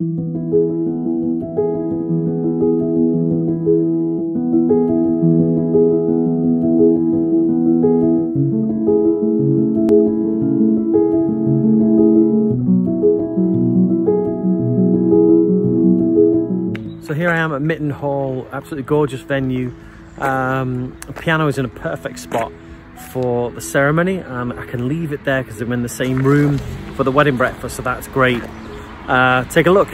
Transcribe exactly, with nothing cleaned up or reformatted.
So here I am at Mitton Hall, absolutely gorgeous venue. Um, the piano is in a perfect spot for the ceremony. Um, I can leave it there because I'm in the same room for the wedding breakfast, so that's great. Uh, take a look.